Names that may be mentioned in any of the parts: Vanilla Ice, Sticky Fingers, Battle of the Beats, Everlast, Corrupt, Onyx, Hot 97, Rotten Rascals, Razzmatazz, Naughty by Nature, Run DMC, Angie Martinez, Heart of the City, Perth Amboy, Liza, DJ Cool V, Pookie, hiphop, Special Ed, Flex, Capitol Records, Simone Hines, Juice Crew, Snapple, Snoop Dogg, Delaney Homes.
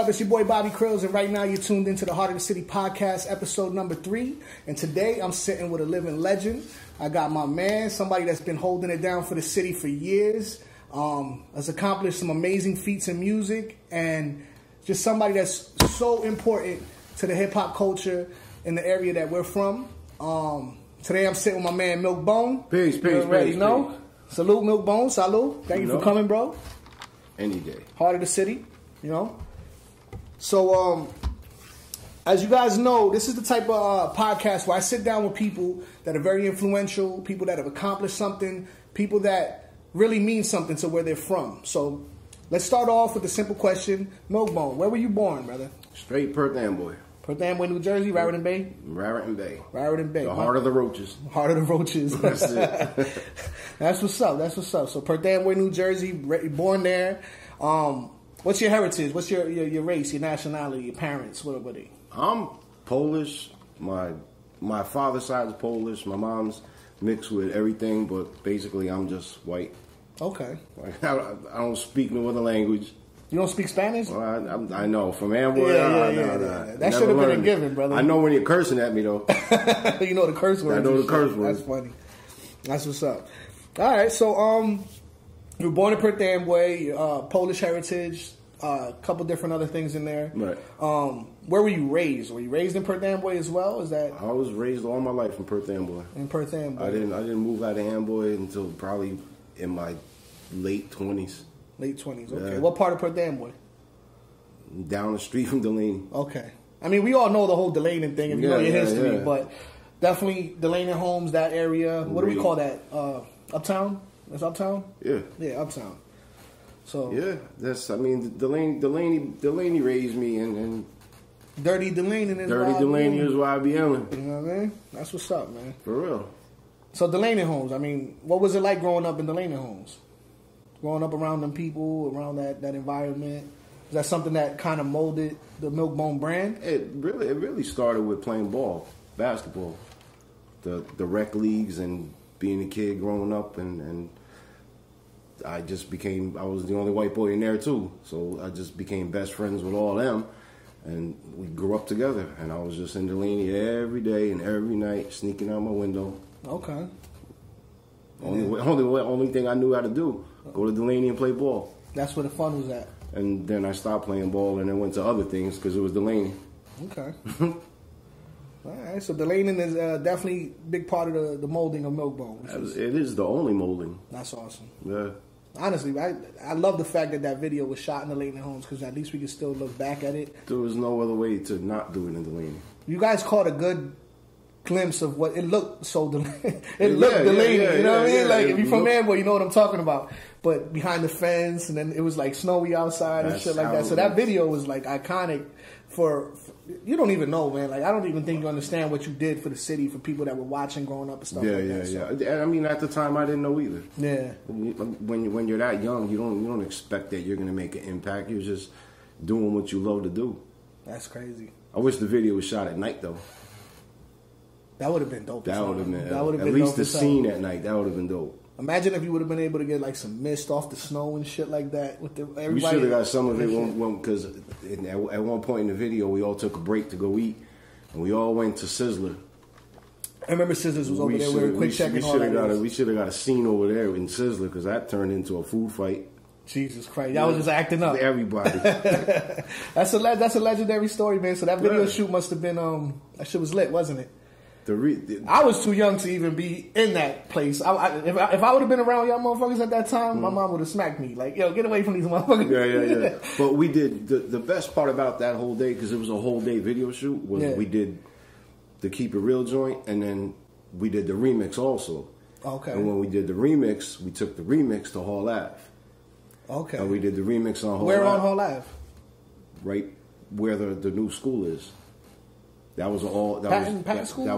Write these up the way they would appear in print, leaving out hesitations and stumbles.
up? It's your boy Bobby Crillz, and right now you're tuned into the Heart of the City podcast, episode number 3. And today I'm sitting with a living legend. I got my man, somebody that's been holding it down for the city for years, has accomplished some amazing feats in music, and just somebody that's so important to the hip-hop culture in the area that we're from. Today I'm sitting with my man Milkbone. Peace, peace, peace. Already know. Salute, Milkbone. Salute. Thank you for coming, bro. Any day. Heart of the City, you know. So, as you guys know, this is the type of podcast where I sit down with people that are very influential, people that have accomplished something, people that really mean something to where they're from. So, let's start off with a simple question. Milkbone, where were you born, brother? Straight Perth Amboy. Perth Amboy, New Jersey, Raritan Bay? Raritan Bay. Raritan Bay. The heart of the roaches. Heart of the roaches. That's it. That's what's up. That's what's up. So Perth Amboy, New Jersey, born there. What's your heritage? What's your race, your nationality, your parents? What are they? I'm Polish. My father's side is Polish. My mom's mixed with everything, but basically I'm just white. Okay. Like, I don't speak no other language. You don't speak Spanish? Well, I know. From Amboy, yeah. That should have been a given, brother. I know when you're cursing at me, though. You know the curse words. I know the curse words. That's funny. That's what's up. All right, so you were born in Perth Amboy, Polish heritage, a couple different other things in there. Right. Where were you raised? Were you raised in Perth Amboy as well? Is that? I was raised all my life in Perth Amboy. In Perth Amboy. I didn't move out of Amboy until probably in my late 20s. Late 20s, okay. Yeah. What part of Perth Amboy? Down the street from Delaney. Okay. I mean, we all know the whole Delaney thing if you know your history, but definitely Delaney Homes, that area. What do we call that? Uptown? That's Uptown? Yeah. Yeah, Uptown. So yeah, that's, I mean, Delaney raised me, and Dirty Delaney is Dirty Delaney is why I be yelling. You know what I mean? That's what's up, man. For real. So Delaney Homes, I mean, what was it like growing up in Delaney Homes? Growing up around them people, around that environment, is that something that kind of molded the Milkbone brand? It really started with playing ball, basketball, the rec leagues, and being a kid growing up, and I was the only white boy in there too, so I just became best friends with all them, and we grew up together, and I was just in Delaney every day and every night, sneaking out my window. Okay. Only thing I knew how to do, go to Delaney and play ball. That's where the fun was at. And then I stopped playing ball and then went to other things because it was Delaney. Okay. All right, so Delaney is definitely a big part of the molding of Milkbone. It is the only molding. That's awesome. Yeah. Honestly, I love the fact that video was shot in Delaney Homes because at least we can still look back at it. There was no other way to not do it in Delaney. You guys caught a good glimpse of what it looked, so Delaney, you know what I mean? Like if you're from Amboy, you know what I'm talking about. But behind the fence, and then it was like snowy outside and shit like that. So that video was like iconic for you don't even know, man. Like I don't even think you understand what you did for the city, for people that were watching growing up and stuff. Yeah. And I mean, at the time, I didn't know either. Yeah. When you're that young, you don't expect that you're gonna make an impact. You're just doing what you love to do. That's crazy. I wish the video was shot at night though. That would have been dope. That would have been. That would have been. At least the scene at night. That would have been dope. Imagine if you would have been able to get like some mist off the snow and shit like that with everybody. We should have got some of it because at one point in the video we all took a break to go eat, and we all went to Sizzler. I remember Sizzlers was over there with a quick check and all that. We should have got a scene over there in Sizzler because that turned into a food fight. Jesus Christ, y'all was just acting up. Everybody. That's a legendary story, man. So that video shoot must have been that shit was lit, wasn't it? I was too young to even be in that place. If I would have been around y'all motherfuckers at that time, my mom would have smacked me. Like, yo, get away from these motherfuckers. Yeah. But we did, the best part about that whole day, because it was a whole day video shoot, was we did the Keep It Real joint, and then we did the remix also. Okay. And when we did the remix, we took the remix to Hall Ave. Okay. And we did the remix on Hall Ave. Where on Hall Ave? Right where the new school is. That was all. That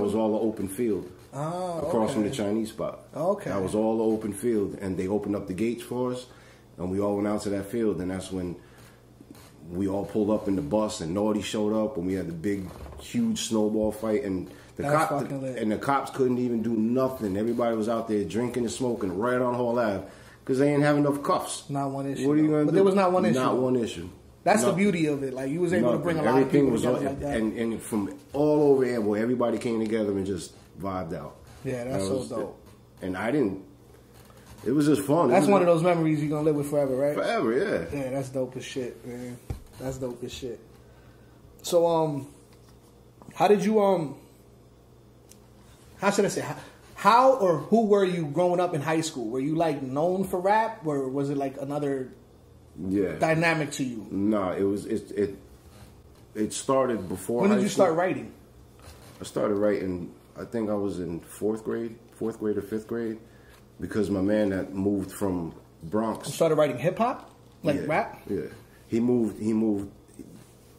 was all an open field. Oh, across from the Chinese spot. Okay. That was all an open field, and they opened up the gates for us, and we all went out to that field, and that's when we all pulled up in the bus, and Naughty showed up, and we had the big, huge snowball fight, and the cops couldn't even do nothing. Everybody was out there drinking and smoking right on Hall Ave because they didn't have enough cuffs. Not one issue. What are you gonna do? But there was not one issue. Not one issue. That's the beauty of it. Like, you was able to bring a lot of people together like that. And from all over Amboy, everybody came together and just vibed out. Yeah, that's so dope. And I didn't... It was just fun. That's one of those memories you're going to live with forever, right? Forever, yeah. Yeah, that's dope as shit, man. That's dope as shit. So, how did you, how should I say, how or who were you growing up in high school? Were you, like, known for rap, or was it, like, another dynamic to you? No, it was, it started before high school. When did you start writing? I started writing, I think I was in fourth grade or fifth grade. Because my man that moved from Bronx... You started writing hip-hop? Like rap? Yeah. He moved...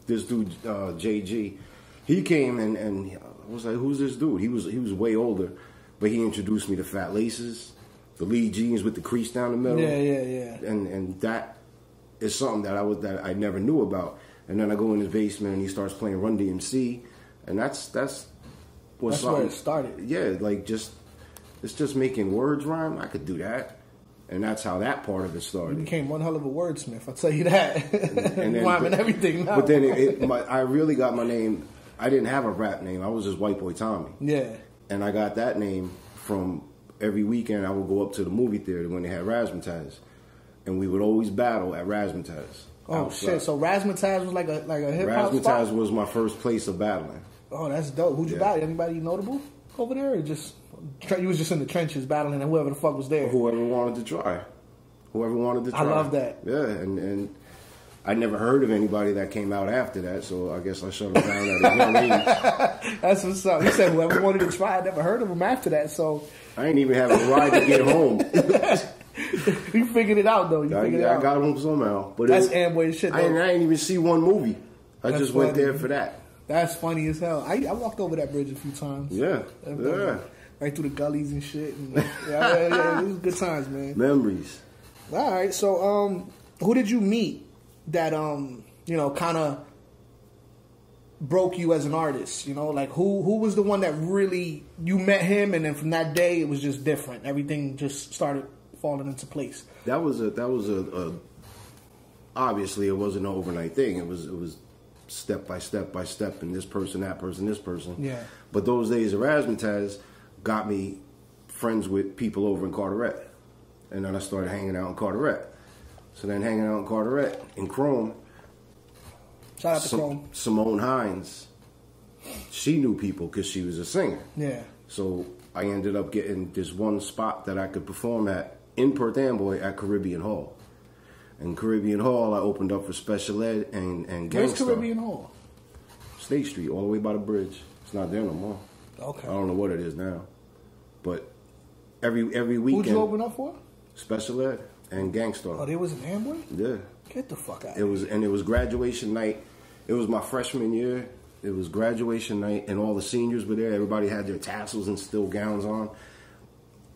This dude, JG, he came and I was like, who's this dude? He was way older, but he introduced me to Fat Laces, the Lee jeans with the crease down the middle. Yeah. And that is something that I never knew about. And then I go in his basement and he starts playing Run DMC. And that's where it started. Yeah, like just... It's just making words rhyme. I could do that. And that's how that part of it started. You became one hell of a wordsmith, I'll tell you that. And then, rhyming everything now. But then I really got my name. I didn't have a rap name. I was just White Boy Tommy. Yeah. And I got that name from every weekend I would go up to the movie theater when they had Razzmatazz. And we would always battle at Razzmatazz. Oh, shit. So Razzmatazz was like a hip-hop spot? Razzmatazz was my first place of battling. Oh, that's dope. Who'd you battle? Anybody notable over there or just... You was just in the trenches battling and whoever the fuck was there. Whoever wanted to try. I love that. Yeah, and I never heard of anybody that came out after that, so I guess I shut them down at a young age. That's what's up. You said whoever wanted to try, I never heard of them after that, so... I ain't even have a ride to get home. You figured it out, though. I got home somehow. But that's Amboy shit, though. I didn't even see one movie. I just went there for that. That's funny as hell. I walked over that bridge a few times. Yeah, yeah. Right through the gullies and shit. And, yeah. It was good times, man. Memories. All right, so who did you meet that you know kind of broke you as an artist? You know, like who was the one that really you met him, and then from that day it was just different. Everything just started falling into place. That was a obviously it wasn't an overnight thing. It was step by step by step, and this person, that person, this person. Yeah. But those days of Razzmatazz got me friends with people over in Carteret. And then I started hanging out in Carteret. So then hanging out in Carteret, in Chrome. Shout out to Chrome. Simone Hines, she knew people because she was a singer. Yeah. So I ended up getting this one spot that I could perform at in Perth Amboy at Caribbean Hall. And Caribbean Hall, I opened up for Special Ed and Gangstar. Where's Caribbean Hall? State Street, all the way by the bridge. It's not there no more. Okay. I don't know what it is now. But every weekend... Who'd you open up for? Special Ed and Gangstar. Oh, there was an Amboy? Yeah. Get the fuck out of here. And it was graduation night. It was my freshman year. It was graduation night, and all the seniors were there. Everybody had their tassels and still gowns on.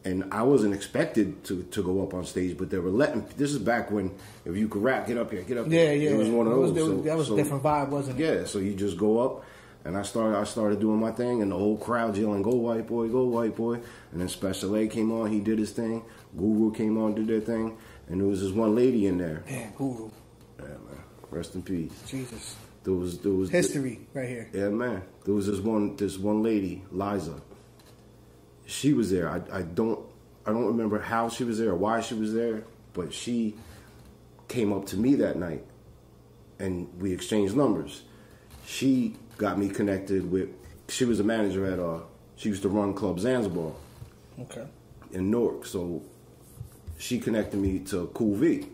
And I wasn't expected to go up on stage, but they were letting... This is back when, if you could rap, get up here, get up here. Yeah, yeah. It was one of those. That was a different vibe, wasn't it? Yeah, so you just go up... And I started doing my thing, and the whole crowd yelling, "Go white boy, go white boy!" And then Special A came on, he did his thing. Guru came on, did their thing, and there was this one lady in there. Man, Guru. Yeah, man. Rest in peace. Jesus. There was history right here. Yeah, man. There was this one lady, Liza. She was there. I don't remember how she was there or why she was there, but she came up to me that night, and we exchanged numbers. She got me connected with... She was a manager at... she used to run Club Zanzibar. Okay. In Newark. So she connected me to Cool V.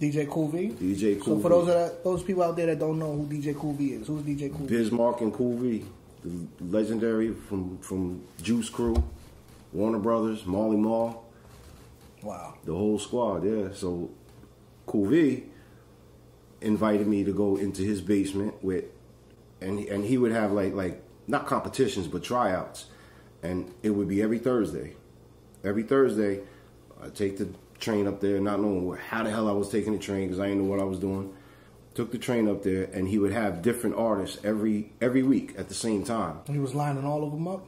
DJ Cool V? DJ Cool V. So for those people out there that don't know who DJ Cool V is, who's DJ Cool V? Biz Markie and Cool V. The legendary from Juice Crew, Warner Brothers, Marley Marl. Wow. The whole squad, yeah. So Cool V invited me to go into his basement with... And he would have like not competitions but tryouts, and it would be every Thursday. Every Thursday, I take the train up there, not knowing how the hell I was taking the train because I didn't know what I was doing. Took the train up there, and he would have different artists every week at the same time. And he was lining all of them up.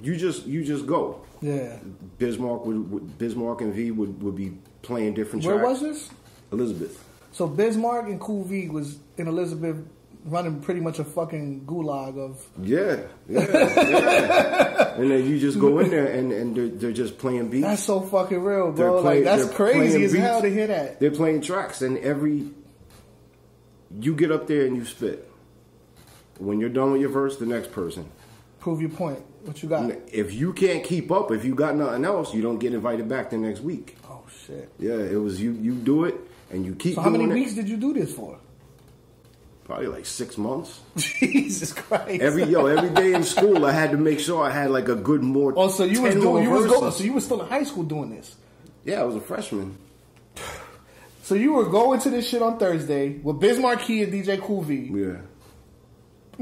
You just go. Yeah. Biz Markie and V would be playing different tracks. Where was this? Elizabeth. So Biz Markie and Cool V was in Elizabeth running pretty much a fucking gulag of... Yeah. And then you just go in there and they're just playing beats. That's so fucking real, bro. Playing, like, that's crazy as hell to hear that. They're playing tracks and every... You get up there and you spit. When you're done with your verse, the next person. Prove your point. What you got? If you can't keep up, if you got nothing else, you don't get invited back the next week. Oh, shit. Yeah, it was you do it and you keep doing it. So how many weeks did you do this for? Probably like 6 months. Jesus Christ! Every day in school, I had to make sure I had like a good more. Oh, so you was doing, so you was still in high school doing this? Yeah, I was a freshman. So you were going to this shit on Thursday with Biz Markie and DJ Cool V. Yeah.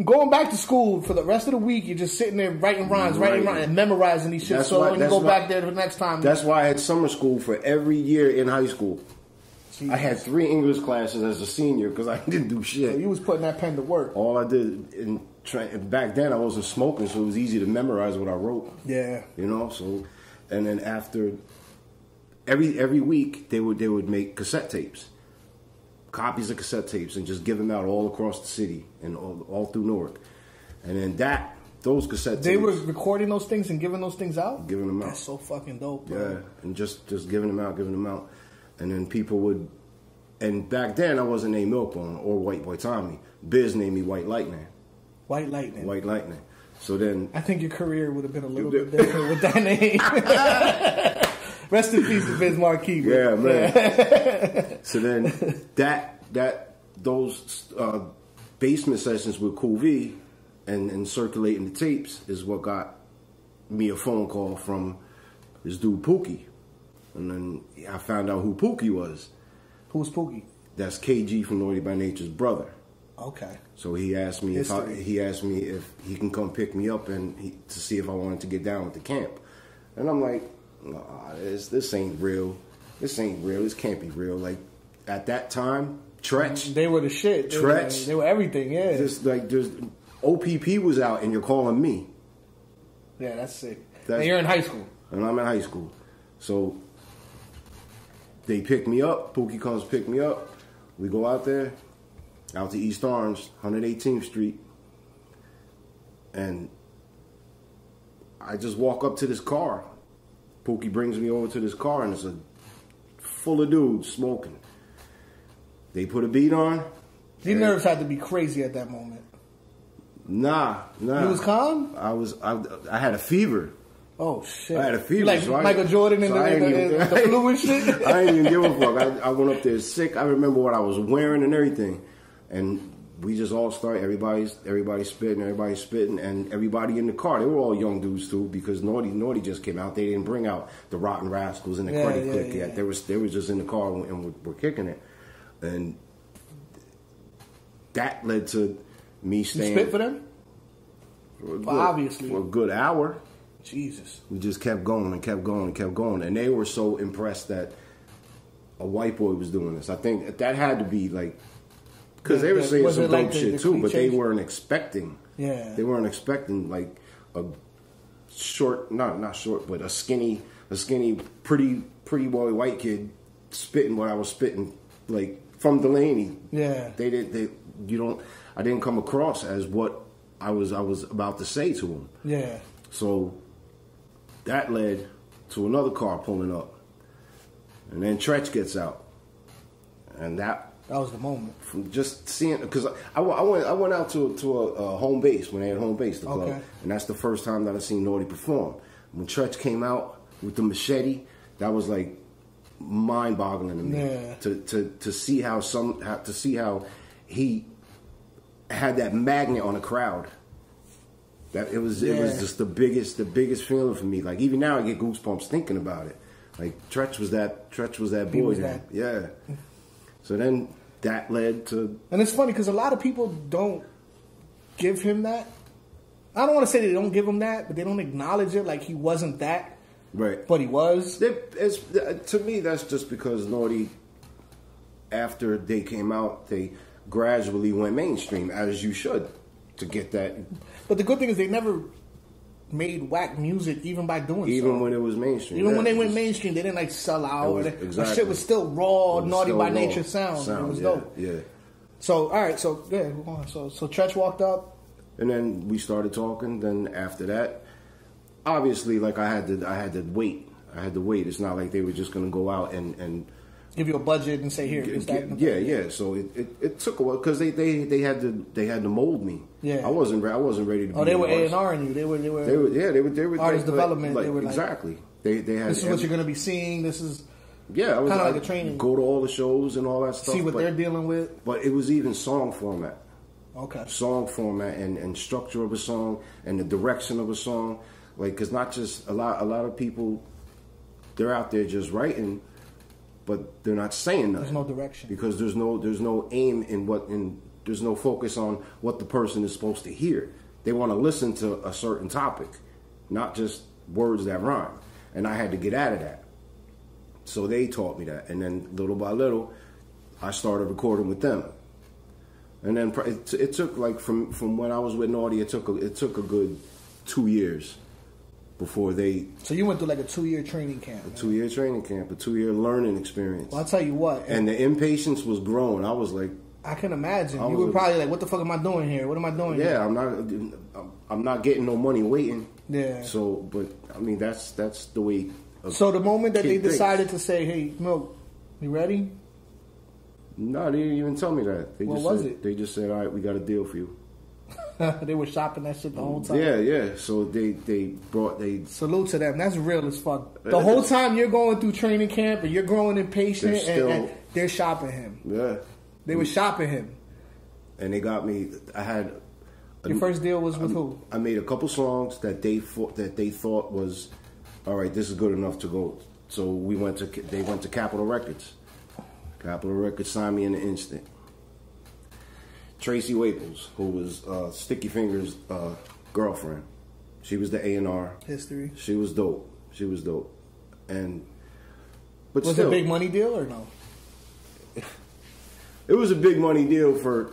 Going back to school for the rest of the week, you're just sitting there writing rhymes, and memorizing these shit. That's so why, when you go back there the next time, that's why I had summer school for every year in high school. Jesus. I had 3 English classes as a senior because I didn't do shit. So you was putting that pen to work. All I did, and back then I wasn't smoking, so it was easy to memorize what I wrote. Yeah, you know. So, and then after every week they would make cassette tapes, copies of cassette tapes, and just give them out all across the city and all through Newark. And then those cassette tapes, they were recording those things and giving those things out. Giving them out. That's so fucking dope, bro. Yeah, and just giving them out. And then people would, and back then I wasn't named Milkbone or White Boy Tommy. Biz named me White Lightning. White Lightning. So then I think your career would have been a little bit different with that name. Rest in peace to Biz Markie. Yeah, man. Yeah. So then those basement sessions with Cool V and circulating the tapes is what got me a phone call from this dude Pookie. And then I found out who Pookie was. Who's Pookie? That's KG from Naughty by Nature's brother. Okay. So he asked me if he can come pick me up to see if I wanted to get down with the camp. And I'm like, nah, this ain't real. This can't be real. Like at that time, Treach. They were the shit. Treach. They were everything. Yeah. Just like OPP was out, and you're calling me. Yeah, that's sick. And you're in high school. And I'm in high school, so. They pick me up. Pookie comes pick me up. We go out there, out to East Orange, 118th Street. And I just walk up to this car. Pookie brings me over to this car, and it's full of dudes smoking. They put a beat on. Your nerves had to be crazy at that moment. Nah. You was calm? I had a fever. Oh, shit. I had a fever. Like so Michael Jordan in the flu and shit? I didn't even give a fuck. I went up there sick. I remember what I was wearing and everything. And we just all started. Everybody's spitting. And everybody in the car, they were all young dudes, too, because Naughty just came out. They didn't bring out the Rotten Rascals and the Credit Click yet. They were just in the car and were kicking it. And that led to me staying. You spit for them? Obviously. For a good hour. Jesus. We just kept going and kept going and kept going. And they were so impressed that a white boy was doing this. I think that had to be like... Because they were saying some dope shit too, but they weren't expecting. Yeah. They weren't expecting like a short... Not short, but a skinny, pretty boy white kid spitting what I was spitting. Like, from Delaney. Yeah. I didn't come across as what I was about to say to him. Yeah. So that led to another car pulling up. And then Treach gets out. And that was the moment. From just seeing, because I went out to a home base when they had home base, the club. Okay. And that's the first time that I seen Naughty perform. When Treach came out with the machete, that was like mind boggling to me. Yeah. To see how he had that magnet on the crowd. That it was just the biggest feeling for me. Like even now I get goosebumps thinking about it. Like Treach was that boy. That. Yeah. So then that led to, and it's funny because a lot of people don't give him that. I don't want to say they don't give him that, but they don't acknowledge it. Like he wasn't that. Right. But he was. To me, that's just because Naughty, after they came out, they gradually went mainstream, as you should. To get that. But the good thing is they never made whack music even by doing even when it was mainstream. Even when they went mainstream, they didn't like sell out. The shit was still raw, Naughty by Nature sound. It was dope. Yeah. So all right, so yeah, we're going. So Treach walked up, and then we started talking. Then after that, obviously, like I had to wait. It's not like they were just gonna go out and give you a budget and say here. Yeah. So it took a while because they had to mold me. Yeah, I wasn't ready to. Oh, they were A&R'ing you. They were artist development. Like, they were like, exactly. They had. This is what you're gonna be seeing. This is. Yeah, I was kind of like a training. Go to all the shows and all that stuff. See what they're dealing with. But it was even song format. Okay. Song format and structure of a song and the direction of a song, like because not just a lot of people, they're out there just writing, but they're not saying nothing. There's no direction because there's no aim in what and there's no focus on what the person is supposed to hear. They want to listen to a certain topic, not just words that rhyme. And I had to get out of that. So they taught me that, and then little by little, I started recording with them. And then it took like from when I was with Naughty, it took a good 2 years before they. So you went through like a 2-year training camp. A 2-year learning experience. Well, I'll tell you what. And the impatience was growing. I was like, I can imagine. You were probably like, "What the fuck am I doing here? What am I doing?" Yeah, here? I'm not getting no money waiting. Yeah. So, but I mean, that's the way. So the moment that they decided to say, "Hey, Milk, you ready?" No, they didn't even tell me that. They just said, "All right, we got a deal for you." They were shopping that shit the whole time. Yeah. So they salute to them. That's real as fuck. The whole time you're going through training camp and you're growing impatient, and they're shopping him. Yeah, they were shopping him. And they got me. I had your first deal was with who? I made a couple songs that they thought was. All right, this is good enough to go. So they went to Capitol Records. Capitol Records signed me in an instant. Tracy Waples, who was Sticky Fingers' girlfriend, she was the A&R. History. She was dope. And but was still, it a big money deal or no? It was a big money deal for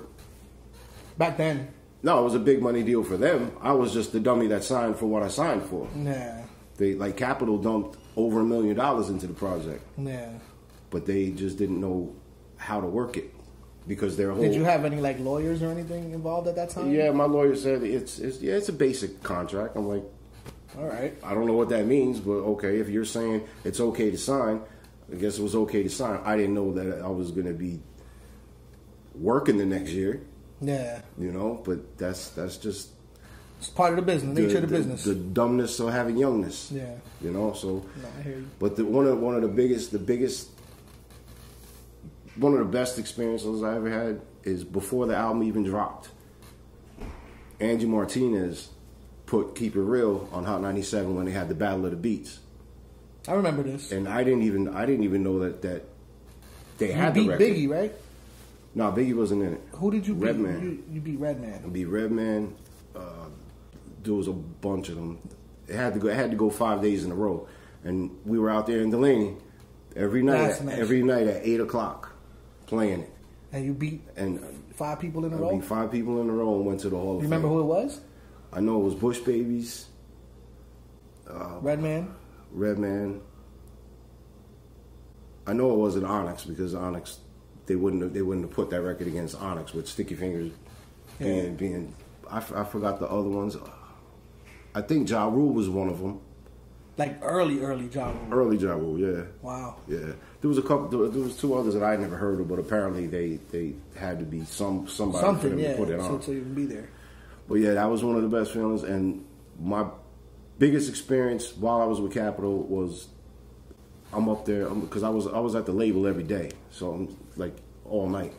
back then. No, it was a big money deal for them. I was just the dummy that signed for what I signed for. Nah. They like Capitol dumped over $1 million into the project. Yeah, but they just didn't know how to work it because their whole. Did you have any like lawyers or anything involved at that time? Yeah, my lawyer said it's a basic contract. I'm like, all right, I don't know what that means, but okay, if you're saying it's okay to sign, I guess it was okay to sign. I didn't know that I was gonna be working the next year. Yeah, you know, but that's just. It's part of the business, nature of the business. The dumbness of having youngness. Yeah. You know, so. No, I hear you. But one of the best experiences I ever had is before the album even dropped. Angie Martinez put "Keep It Real" on Hot 97 when they had the Battle of the Beats. I remember this. And I didn't even know that they had the record. You beat Biggie, right? No, Biggie wasn't in it. Who did you beat? Red Man. You beat Red Man. I beat Red Man. There was a bunch of them. It had to go 5 days in a row, and we were out there in Delaney every night at 8 o'clock playing it. And you beat five people in a row. I beat five people in a row and went to the Hall of Fame. Remember who it was? I know it was Bush Babies, Red Man. I know it wasn't Onyx because Onyx they wouldn't have put that record against Onyx with Sticky Fingers being. I forgot the other ones. I think Ja Rule was one of them. Like early Ja Rule. Early Ja Rule, yeah. Wow. Yeah, there was a couple. There was two others that I never heard of, but apparently they had to be somebody for them to put it on. So you can be there. But yeah, that was one of the best feelings, and my biggest experience while I was with Capitol was I'm up there because I was at the label every day, so I'm like all night,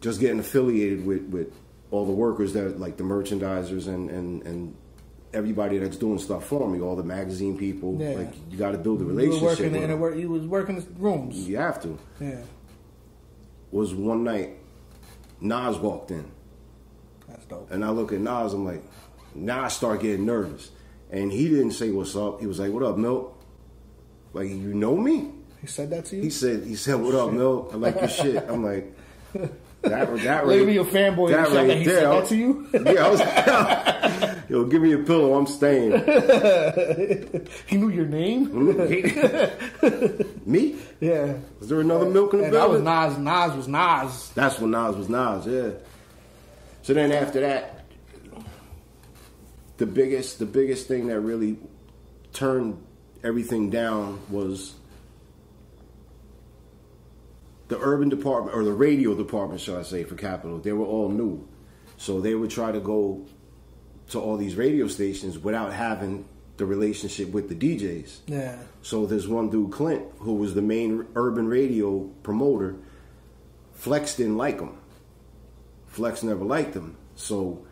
just getting affiliated with all the workers that like the merchandisers and everybody that's doing stuff for me, all the magazine people. Yeah. Like you got to build a relationship. You was working the rooms. You have to. Yeah. Was one night, Nas walked in. That's dope. And I look at Nas. I'm like, now I start getting nervous. And he didn't say what's up. He was like, "What up, Milk? Like you know me?" He said that to you. He said, "What up, Milk? I like your shit." I'm like. That right, maybe your fanboy that right like he there. Said that to you. Yeah, I was. Yo, give me a pillow. I'm staying. He knew your name. Me? Yeah. Was there another Milk in the building? That was Nas. Nas was Nas. That's when Nas was Nas. Yeah. So then after that, the biggest thing that really turned everything down was the urban department, or the radio department, shall I say, for Capitol. They were all new. So they would try to go to all these radio stations without having the relationship with the DJs. Yeah. So there's one dude, Clint, who was the main urban radio promoter. Flex didn't like him. Flex never liked him. So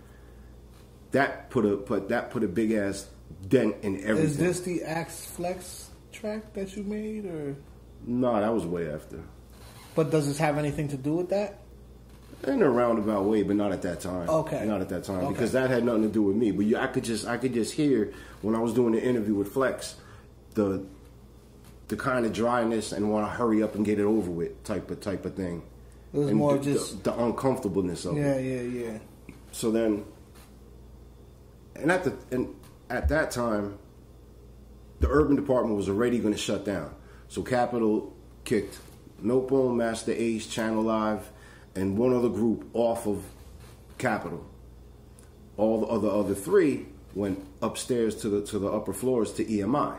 that put a big ass dent in everything. Is this the Axe Flex track that you made, or? No, that was way after. But does this have anything to do with that? In a roundabout way, but not at that time. Okay. Not at that time, okay. Because that had nothing to do with me. But you, I could just hear when I was doing the interview with Flex, the kind of dryness and want to hurry up and get it over with type of thing. It was and more just the uncomfortableness of it. Yeah. So then, and at that time, the urban department was already going to shut down. So Capitol kicked Milkbone, Master Ace, Channel Live, and one other group off of Capitol. All the other three went upstairs to the upper floors to EMI.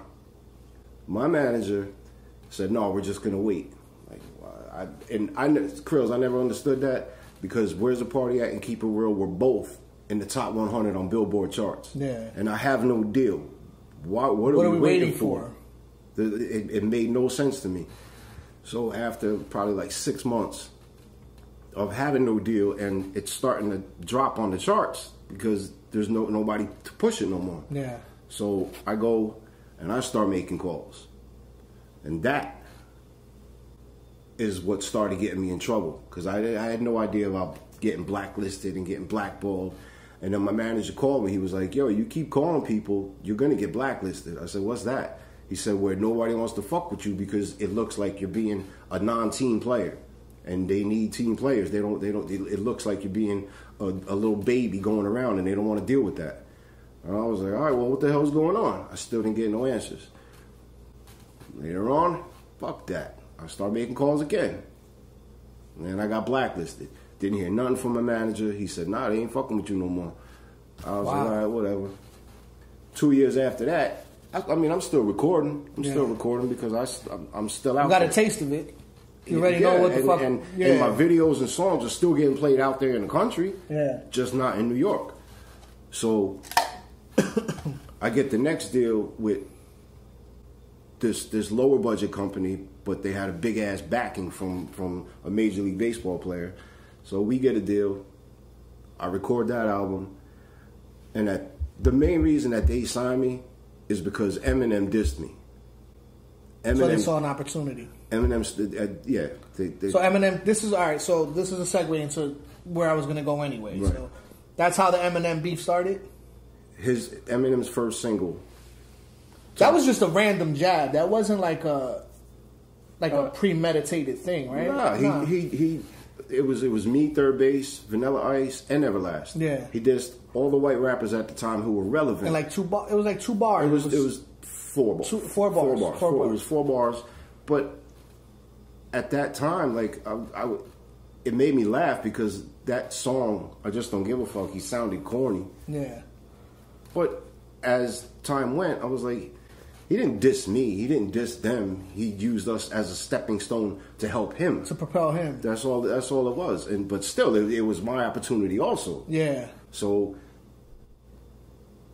My manager said, "No, we're just gonna wait." Like, Crillz, I never understood that, because where's the party at and Keep It Real were both in the top 100 on Billboard charts. Yeah, and I have no deal. Why? What are we waiting for? It made no sense to me. So after probably like 6 months of having no deal, and it's starting to drop on the charts because there's nobody to push it no more. Yeah. So I go and I start making calls. And that is what started getting me in trouble, because I had no idea about getting blacklisted and getting blackballed. And then my manager called me. He was like, "Yo, you keep calling people, you're going to get blacklisted." I said, "What's that?" He said, "Where nobody wants to fuck with you because it looks like you're being a non-team player, and they need team players. They don't. It looks like you're being a little baby going around, and they don't want to deal with that." And I was like, "All right, well, what the hell's going on?" I still didn't get no answers. Later on, fuck that. I started making calls again, and I got blacklisted. Didn't hear nothing from my manager. He said, "Nah, they ain't fucking with you no more." I was like, "All right, whatever." 2 years after that. I mean, I'm still recording. I'm still recording because I'm still out. You got there. A taste of it. You already know what the fuck. And my videos and songs are still getting played out there in the country. Yeah. Just not in New York. So I get the next deal with this lower budget company, but they had a big ass backing from a Major League Baseball player. So we get a deal. I record that album, and the main reason that they signed me is because Eminem dissed me. Eminem, so they saw an opportunity. So Eminem, this is all right. So this is a segue into where I was going to go anyway. Right. So that's how the Eminem beef started. Eminem's first single. That was just a random jab. That wasn't like a premeditated thing, right? Nah. He. It was me, Third Base, Vanilla Ice, and Everlast. Yeah. He dissed all the white rappers at the time who were relevant. And like two bars. It was 4 bars. Four bars. It was 4 bars. But at that time, like it made me laugh because that song, "I Just Don't Give a Fuck," he sounded corny. Yeah. But as time went, I was like, he didn't diss me. He didn't diss them. He used us as a stepping stone to help him, to propel him. That's all it was. And but still, it was my opportunity also. Yeah. So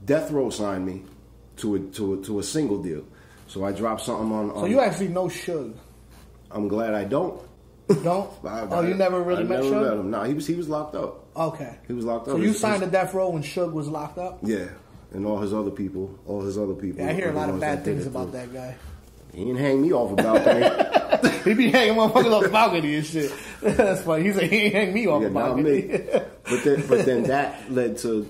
Death Row signed me to a single deal. So I dropped something on. So you actually know Suge. I'm glad I don't. Don't? You never really met Suge? Never met him. No, he was locked up. Okay. He was locked up. So you signed to Death Row when Suge was locked up? Yeah. And all his other people. Yeah, I hear a lot of bad things about that guy. He didn't hang me off a balcony. He be hanging motherfuckers off the balcony and shit. That's funny. He's like, he ain't hang me off a balcony. But then that led to,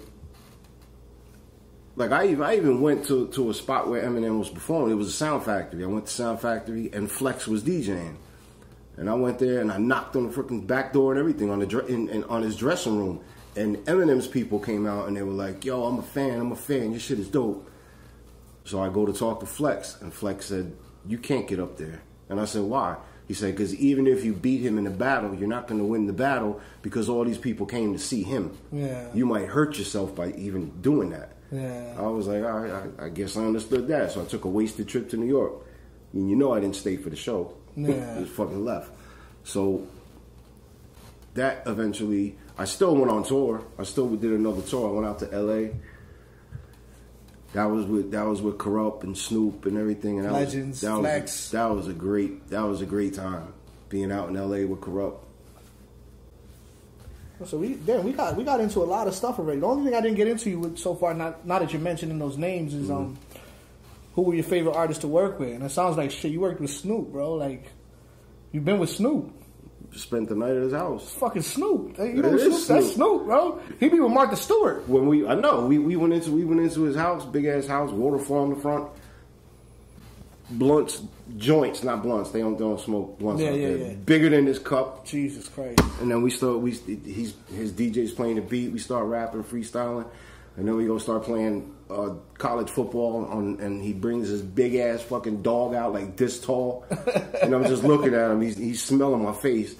like, I even went to a spot where Eminem was performing. It was a Sound Factory. I went to Sound Factory and Flex was DJing. And I went there and I knocked on the freaking back door and everything on the on his dressing room. And Eminem's people came out and they were like, "Yo, I'm a fan. Your shit is dope." So I go to talk to Flex, and Flex said, "You can't get up there." And I said, "Why?" He said, "Because even if you beat him in the battle, you're not going to win the battle because all these people came to see him. Yeah. You might hurt yourself by even doing that." Yeah. I was like, all right, I guess I understood that. So I took a wasted trip to New York. And you know I didn't stay for the show. Yeah. I just fucking left. So that eventually, I still went on tour. I still did another tour. I went out to L.A. That was with Corrupt and Snoop and everything, and Legends, Flex. That was a great time being out in LA with Corrupt. So we got into a lot of stuff already. The only thing I didn't get into you with so far, not that you're mentioning those names, is who were your favorite artists to work with? And it sounds like shit. You worked with Snoop, bro. Like you've been with Snoop. Spent the night at his house. Fucking Snoop. You know Snoop. That's Snoop, bro. He be with Martha Stewart. When we went into his house, big ass house, waterfall in the front. Blunts, joints, not blunts. They don't smoke blunts out there. Yeah. Bigger than this cup. Jesus Christ. And then his DJ's playing the beat. We start rapping, freestyling, and then we go start playing college football and he brings his big ass fucking dog out like this tall, and I'm just looking at him. He's smelling my face,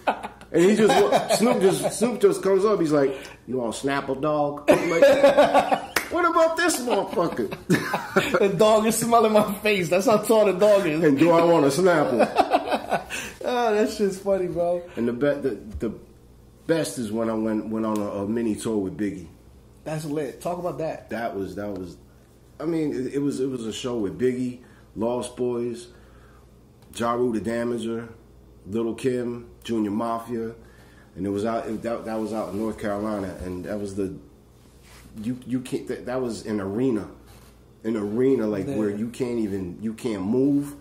and he just Snoop just comes up. He's like, "You want Snapple, dog?" I'm like, "What about this motherfucker?" The dog is smelling my face. That's how tall the dog is. And do I want a Snapple? Oh, that shit's funny, bro. And the best is when I went on a mini tour with Biggie. That's lit. Talk about that. That was. I mean, it was a show with Biggie, Lost Boys, Ja Rule the Damager, Little Kim, Junior Mafia, and it was out. That was out in North Carolina, and that was the. You can't. That was an arena like where you can't move.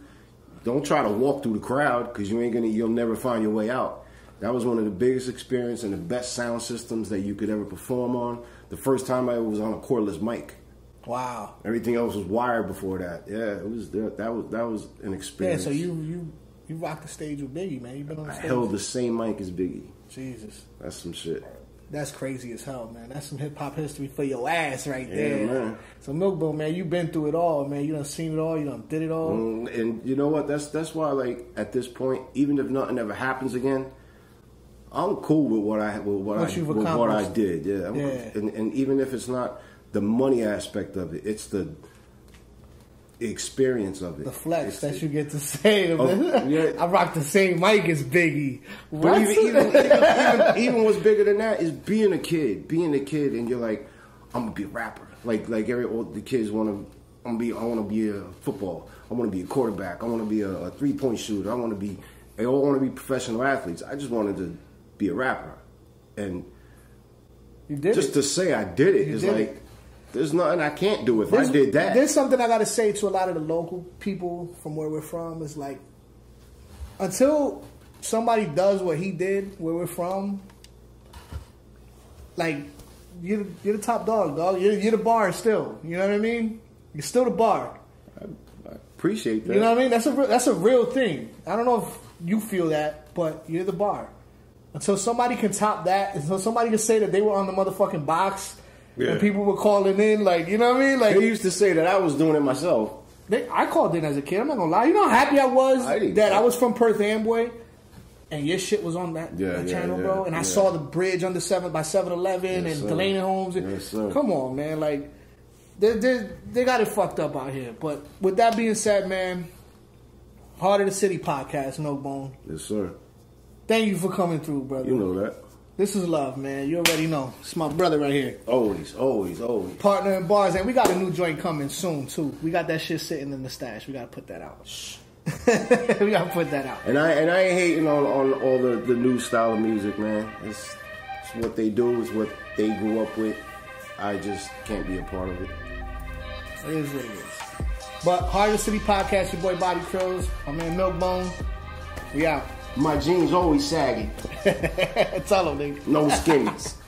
Don't try to walk through the crowd because you'll never find your way out. That was one of the biggest experience and the best sound systems that you could ever perform on. The first time I was on a cordless mic. Wow. Everything else was wired before that. Yeah, that was an experience. Yeah, so you rocked the stage with Biggie, man. You been on the stage. I held the same mic as Biggie. Jesus. That's some shit. That's crazy as hell, man. That's some hip hop history for your ass right there. Yeah, man. So Milkbone, man, you've been through it all, man. You done seen it all, you done did it all. And you know what? That's why, like, at this point, even if nothing ever happens again, I'm cool with what I did. Yeah, and even if it's not the money aspect of it, it's the experience of it. The flex you get to say. I rock the same mic as Biggie. But even what's bigger than that is being a kid. Being a kid, and you're like, I'm gonna be a rapper. Like the kids want to. I want to be a football. I want to be a quarterback. I want to be a 3-point shooter. They all want to be professional athletes. I just wanted to be a rapper, and you did just it. To say I did it is like it. There's nothing I can't do if I did that. There's something I gotta say to a lot of the local people from where we're from is like, until somebody does what he did where we're from, like you're the top dog, dog. You're the bar still. You know what I mean? You're still the bar. I appreciate that. You know what I mean? That's a real thing. I don't know if you feel that, but you're the bar. Until somebody can top that, until somebody can say that they were on the motherfucking box and people were calling in, like, you know what I mean? Like, they used to say that I was doing it myself. I called in as a kid. I'm not going to lie. You know how happy I was that I was from Perth Amboy and your shit was on that channel, bro? And I saw the bridge under 7 by 7-Eleven and Delaney Homes. Yes, come on, man. Like, they got it fucked up out here. But with that being said, man, Heart of the City podcast, Milkbone. Yes, sir. Thank you for coming through, brother. You know that. This is love, man. You already know. It's my brother right here. Always, always, always. Partner in bars. And we got a new joint coming soon, too. We got that shit sitting in the stash. We got to put that out. We got to put that out. And I ain't hating on all the new style of music, man. It's what they do. It's what they grew up with. I just can't be a part of it. It is what it is. But Heart of the City Podcast, your boy Bobby Crillz. My man Milkbone. We out. My jeans always saggy. Tell them, nigga. No skinnies.